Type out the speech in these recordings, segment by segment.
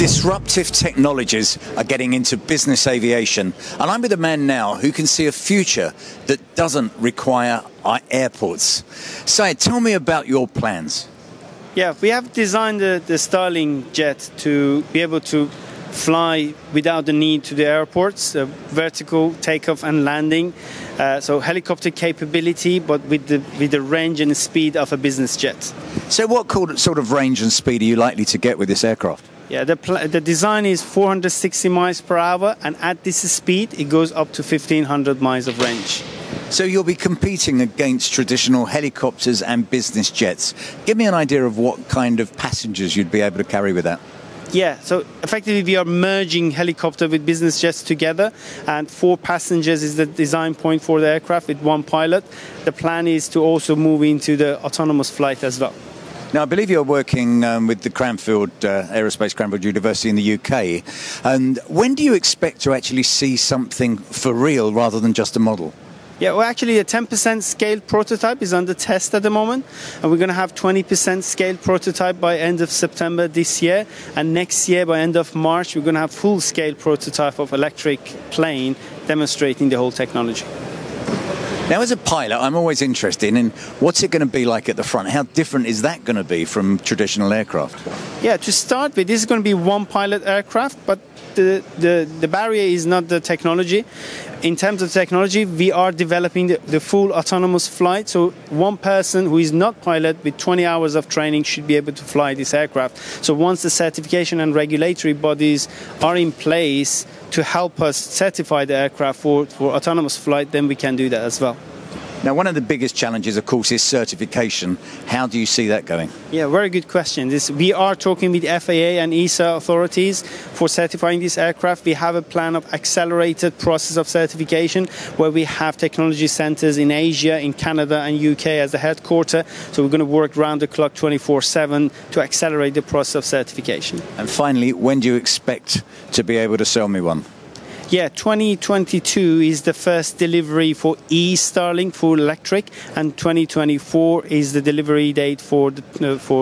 Disruptive technologies are getting into business aviation, and I'm with a man now who can see a future that doesn't require our airports. Syed, tell me about your plans. Yeah, we have designed the Starling jet to be able to fly without the need to the airports, vertical takeoff and landing, so helicopter capability, but with the range and the speed of a business jet. So what sort of range and speed are you likely to get with this aircraft? Yeah, the design is 460 miles per hour, and at this speed it goes up to 1500 miles of range. So you'll be competing against traditional helicopters and business jets. Give me an idea of what kind of passengers you'd be able to carry with that. Yeah, so effectively we are merging helicopter with business jets together, and 4 passengers is the design point for the aircraft with 1 pilot. The plan is to also move into the autonomous flight as well. Now, I believe you're working with the Cranfield University in the UK. And when do you expect to actually see something for real rather than just a model? Yeah, well, actually, a 10% scale prototype is under test at the moment, and we're going to have 20% scale prototype by end of September this year, and next year, by end of March, we're going to have full scale prototype of electric plane demonstrating the whole technology. Now, as a pilot, I'm always interested in what's it going to be like at the front? How different is that going to be from traditional aircraft? Yeah, to start with, this is going to be 1 pilot aircraft, but the barrier is not the technology. In terms of technology, we are developing the full autonomous flight, so 1 person who is not pilot with 20 hours of training should be able to fly this aircraft. So once the certification and regulatory bodies are in place to help us certify the aircraft for autonomous flight, then we can do that as well. Now, one of the biggest challenges, of course, is certification. How do you see that going? Yeah, very good question. We are talking with FAA and ESA authorities for certifying this aircraft. We have a plan of accelerated process of certification where we have technology centers in Asia, in Canada and UK as the headquarter. So we're going to work round the clock 24/7 to accelerate the process of certification. And finally, when do you expect to be able to sell me one? Yeah, 2022 is the first delivery for e-Starling full electric, and 2024 is the delivery date for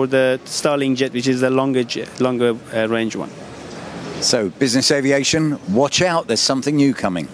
the Starling jet, which is the longer range one. So business aviation, watch out, there's something new coming.